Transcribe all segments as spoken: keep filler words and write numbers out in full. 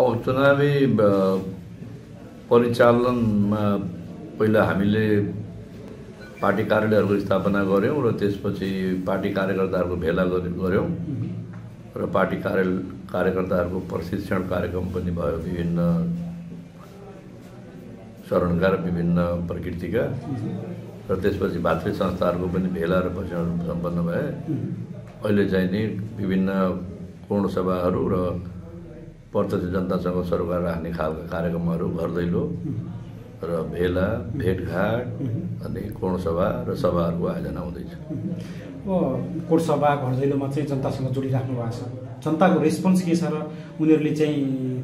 और चुनावी परिचालन में पहिला हामीले पार्टी कार्यालयहरुको स्थापना गर्यौं र त्यसपछि पार्टी कार्यकर्ताहरुको भेला गर्यौं र पार्टी कार्यालय कार्यकर्ताहरुको प्रशिक्षण कार्यक्रम पनि भयो विभिन्न शरणका र विभिन्न प्रकृतिका र त्यसपछि भातृ संस्थाहरुको पनि भेला र प्रशिक्षण सम्पन्न भए। अहिले चाहिँ नि विभिन्न पूर्ण सभाहरु र प्रत्यक्ष जनतासँग सरोकार राख्ने खालका कार्यक्रमहरु घर दैलो र भेला भेटघाट अनि कोण सभा र सभाहरुको आयोजना हुँदैछ। अब कोण सभा घर दैलोमा चाहिँ जनतासँग जोडिराख्नु भएको छ, जनताको रेस्पोन्स के छ र उनीहरुले चाहिँ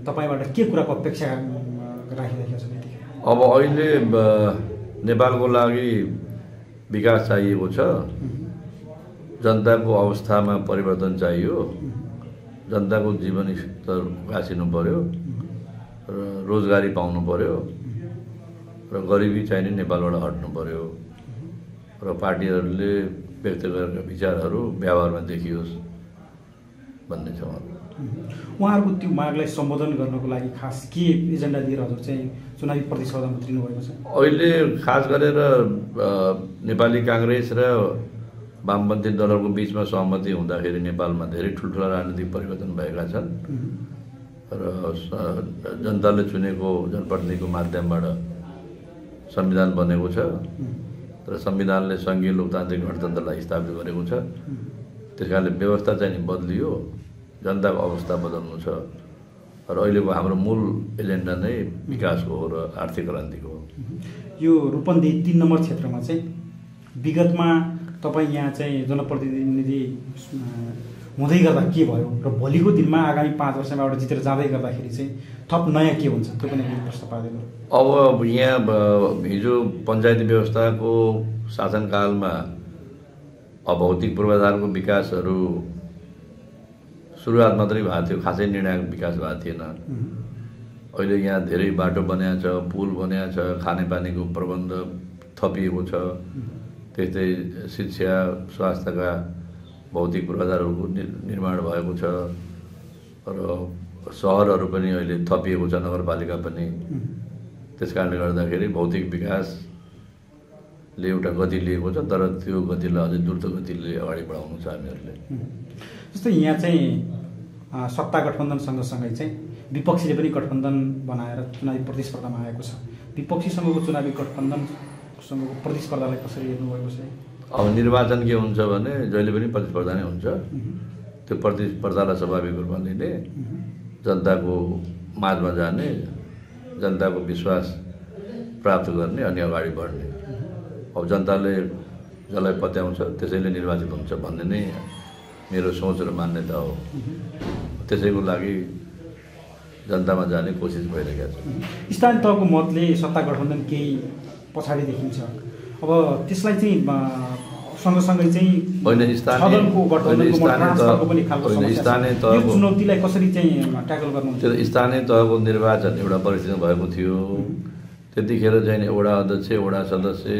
तपाईबाट के कुराको अपेक्षा राखिरहेका छन्? अब अहिले नेपालको लागि विकास चाहिएको छ, जनताको अवस्थामा परिवर्तन चाहियो, जनताको जीवन स्तर उकासिनु पर्यो र रोजगारी पाउनु पर्यो र गरिबी चाहिँ नेपालबाट हट्नु पर्यो र पार्टीहरुले व्यक्त गरेका विचारहरु व्यवहारमा देखियोस् भन्ने छ। उहाँहरुको त्यो मागलाई सम्बोधन गर्नको लागि खास के एजेन्डा दिएर हजुर चाहिँ चुनावी प्रतिस्पर्धामा उत्रिनु भएको छ? अहिले खास गरेर नेपाली कांग्रेस र वामपन्थी दलहरुको बीचमा सहमति हुँदाखेरि नेपालमा धेरै ठुलठुला राजनीतिक परिवर्तन भएका छन् र जनताले चुनेको जनप्रतिनिधिको माध्यमबाट संविधान बनेको छ र संविधानले संघीय लोकतान्त्रिक गणतन्त्रलाई स्थापित गरेको छ। त्यसकारणले व्यवस्था चाहिँ बदलियो, जनताको अवस्था बदल्नु छ र अहिलेको हाम्रो मूल एजेन्डा नै विकासको हो र आर्थिक क्रान्तिको हो। यो रूपन्देही तीन नम्बर क्षेत्रमा चाहिँ विगतमा तपाईं यहाँ चाहिँ जनप्रतिनिधि हुँदै गर्दा के भयो र भोलिको दिनमा आगामी पाँच वर्षमा एउटा जितेर जाँदै गर्दाखेरि चाहिँ थप नयाँ के हुन्छ त्यो पनि मैले प्रश्न पार्दिनु। अब यहाँ हिजो पञ्चायती व्यवस्थाको शासनकालमा भौतिक पूर्वाधारको विकासहरू सुरुवात मात्रै भएको थियो, खासै निर्णायक विकास भएको थिएन। अहिले यहाँ धेरै बाटो बनाएको छ, पुल बनाएको छ, खानेपानीको प्रबन्ध थपिएको छ, त्यस्तै शिक्षा स्वास्थ्यका भौतिक पूर्वाधारहरुको निर्माण भएको छ र शहरहरु पनि अहिले थपिएको छ, नगरपालिका पनि। त्यसकारणले गर्दाखेरि भौतिक विकासले एउटा गति लिएको छ, तर त्यो गतिलाई अझै द्रुत गतिले अगाडि बढाउनु छ हामीहरुले। जस्तै यहाँ चाहिँ सत्ता गठबन्धन सँगसँगै चाहिँ विपक्षीले पनि गठबन्धन बनाएर चुनावी प्रतिस्पर्धामा आएको छ, विपक्षीसँगको चुनावी गठबन्धन प्रतिस्पर्धालाई कसरी हेर्नु भएको छ? अब निर्वाचन के हुन्छ भने जहिले पनि प्रतिस्पर्धा नै हुन्छ, त्यो प्रतिस्पर्धालाई स्वाभाविक रूपमा लिने, जनताको माझमा जाने, जनताको विश्वास प्राप्त गर्ने अनि अगाडि बढ्ने। अब जनताले जसलाई पत्याउँछ त्यसैले निर्वाचित हुन्छ भन्ने नै मेरो सोच र मान्यता हो, त्यसैको लागि जनतामा जाने कोसिस भइरहेको छ। स्थानीय तहको मतले सत्ता गठबन्धन केही पछाडि देखिन्छ, अब त्यसलाई चाहिँ सँगसँगै चाहिँ स्थानीय तहको चुनौतीलाई कसरी चाहिँ ट्याकल गर्नुहुन्छ? स्थानीय तहको निर्वाचन एउटा परिस्थितिमा भएको थियो, त्यतिखेर चाहिँ एउटा अध्यक्ष एउटा सदस्य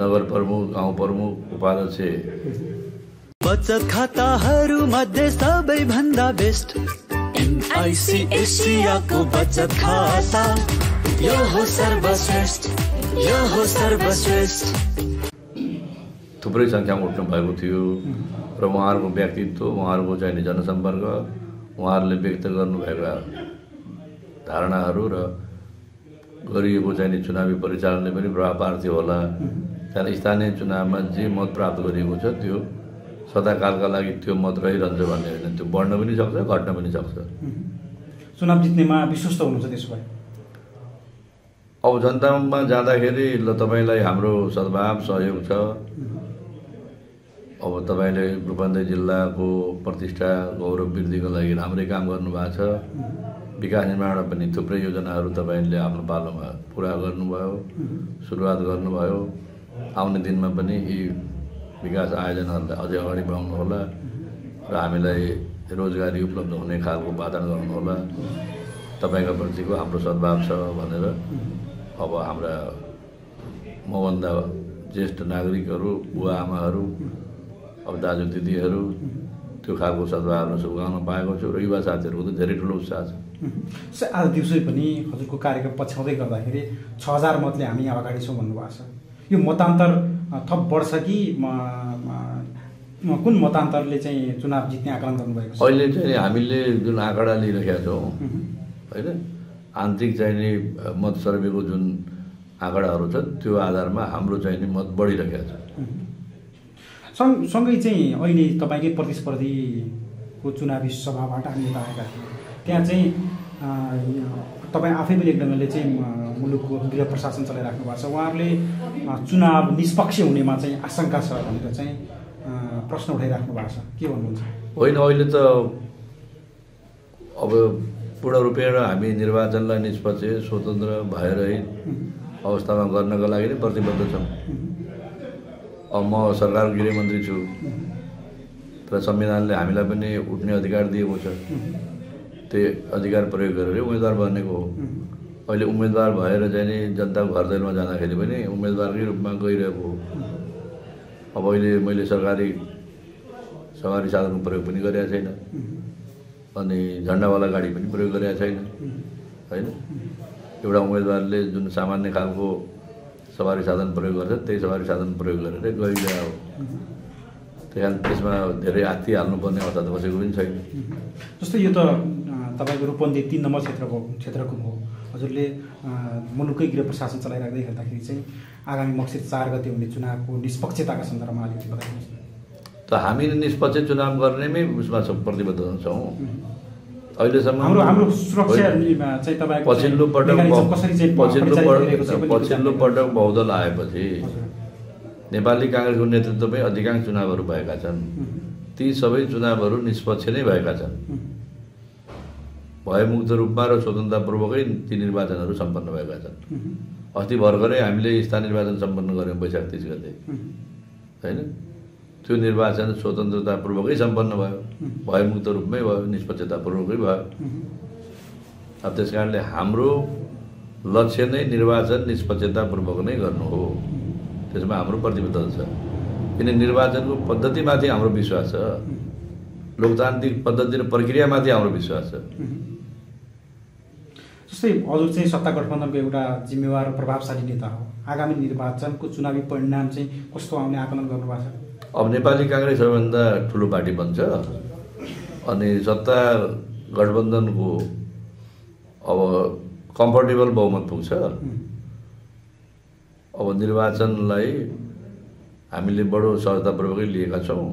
नगर प्रमुख गाउँ प्रमुख उपाध्यक्ष बचत खाताहरु मध्ये सबैभन्दा बेस्ट एनआइसिएसियाको बचत खाता यो हो सर्वश्रेष्ठ, यो हो सर्वश्रेष्ठ। थुप्रै संख्यामा उठ्नु भएको थियो र उहाँहरुको व्यक्तित्व, उहाँहरुको चाहिँ जनसम्पर्क, उहाँहरुले व्यक्त गर्नुभएका धारणाहरू र गरिएको चाहिँ चुनावी परिचालनले पनि प्रभाव पार्थ्यो होला। तर स्थानीय चुनावमा जे मत प्राप्त गरिएको छ त्यो सदाकालका लागि त्यो मत रहिरहन्छ भन्ने होइन, त्यो बढ्न पनि सक्छ घट्न पनि सक्छ। चुनाव जित्नेमा विश्वस्त हुनुहुन्छ? त्यसो भए अब जनतामा जाँदाखेरि ल तपाईलाई हाम्रो सद्भाव सहयोग छ, अब तपाईले रूपन्देही जिल्लाको प्रतिष्ठा गौरव वृद्धिको लागि राम्रै काम गर्नुभएको छ, विकास निर्माणमा पनि थुप्रै योजनाहरू तपाईले आफ्नो पालोमा पुरा गर्नुभयो, सुरुवात गर्नुभयो। आउने दिनमा पनि यी विकास आयोजनाहरूलाई अझै अगाडि बढाउनु होला र हामीलाई रोजगारी उपलब्ध हुने खालको वातावरण गर्नु होला, तपाईका प्रतिको हाम्रो सद्भाव छ भनेर अब हाम्रा मभन्दा ज्येष्ठ नागरिकहरू, बुवा आमाहरू, अब दाजु दिदीहरू त्यो आँकडाहरु छन् त्यो आधारमा हाम्रो चाहिने मत बढिरहेको छ। सँगसँगै चाहिँ अहिले तपाईकै प्रतिस्पर्धीको चुनावी सभाबाट हामी आएका थियौँ। त्यहाँ चाहिँ तपाई आफै पनि एक ढङ्गले चाहिँ मुलुकको गृह प्रशासन चलाइराख्नु भएको छ। उहाँहरुले चुनाव निष्पक्ष हुनेमा चाहिँ आशंका छ भनेर चाहिँ प्रश्न उठाइराख्नु भएको छ। के भन्नुहुन्छ? होइन, अहिले त अब पूर्ण रूपले हामी निर्वाचनलाई निष्पक्ष स्वतन्त्र भएर अवस्थामा गर्नका लागि नै प्रतिबद्ध छौं। अब म सरकार गृहमन्त्री छु तर संविधानले हामीलाई पनि उठ्ने अधिकार दिएको छ, त्यो अधिकार प्रयोग गरेर उम्मेदवार बनेको हो। अहिले उम्मेदवार भएर चाहिँ जनताको घर दैलोमा जाँदाखेरि पनि उम्मेदवारकै रूपमा गइरहेको हो। अब अहिले मैले सरकारी सवारी साधनको प्रयोग पनि गरेको छैन अनि झण्डावाला गाडी पनि प्रयोग गरेको छैन। हैन, एउटा उम्मेदवारले जुन सामान्य खालको सवारी साधन प्रयोग गर्छ त्यही सवारी साधन प्रयोग गरेर गइरहेको हो। त्यसकारण त्यसमा धेरै आत्ति हाल्नु पर्ने अवस्था त बसेको पनि छैन। जस्तो यो त तपाईको रूपन्देही तीन नम्बर क्षेत्रको क्षेत्रको हो। हजुरले मुलुकै गृह प्रशासन चलाइराख्दै हेर्दाखेरि चाहिँ आगामी मक्सिर चार गते हुने चुनावको निष्पक्षताका सन्दर्भमा अलिकति बताइदिनुहोस् न। त हामी निष्पक्ष चुनाव गर्नेमै उसमा प्रतिबद्ध हुन्छौँ। अहिलेसम्म हाम्रो हाम्रो सुरक्षा चाहिँ तपाईको पछिल्लो पटक पछिल्लो पटक बहुदल आएपछि नेपाली कांग्रेसको नेतृत्वमै अधिकांश चुनावहरू भएका छन्। ती सबै चुनावहरू निष्पक्ष नै भएका छन्। भयमुक्त रूपमा र स्वतन्त्रपूर्वकै ती निर्वाचनहरू सम्पन्न भएका छन्। अस्ति भर्खरै हामीले स्थानीय निर्वाचन सम्पन्न गर्यौं वैशाख तीस गते। हैन, त्यो निर्वाचन स्वतन्त्रतापूर्वकै सम्पन्न भयो, भयमुक्त रूपमै भयो, निष्पक्षतापूर्वकै भयो। अब त्यसकारणले हाम्रो लक्ष्य नै निर्वाचन निष्पक्षतापूर्वक नै गर्नु हो। त्यसमा हाम्रो प्रतिबद्धता छ। किन निर्वाचनको पद्धतिमाथि हाम्रो विश्वास छ, लोकतान्त्रिक पद्धति र प्रक्रियामाथि हाम्रो विश्वास छ। जस्तै हजुर चाहिँ सत्ता गठबन्धनको एउटा जिम्मेवार र प्रभावशाली नेता हो। आगामी निर्वाचनको चुनावी परिणाम चाहिँ कस्तो आउने आकलन गर्नुभएको छ? अब नेपाली कांग्रेस सबैभन्दा ठुलो पार्टी बन्छ अनि सत्ता गठबन्धनको अब कम्फर्टेबल बहुमत पुग्छ। अब निर्वाचनलाई हामीले बडो सहजतापूर्वकै लिएका छौं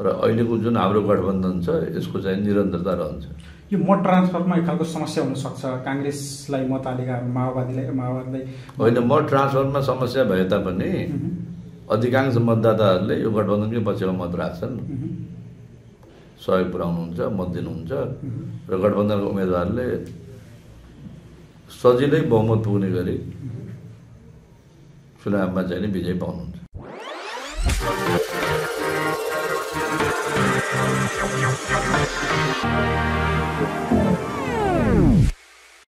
र अहिलेको जुन हाम्रो गठबन्धन छ यसको चाहिँ निरन्तरता रहन्छ। यो मत ट्रान्सफरमा एक खालको समस्या हुन सक्छ कांग्रेसलाई मत हालेका माओवादीलाई माओवादीलाई होइन, मत ट्रान्सफरमा समस्या भए तापनि अधिकांश मतदाताहरूले यो गठबन्धनकै पक्षमा मत राख्छन्, सहयोग पुर्याउनुहुन्छ, मत दिनुहुन्छ र गठबन्धनको उम्मेदवारले सजिलै बहुमत पुग्ने गरी चुनावमा चाहिँ विजय पाउनुहुन्छ।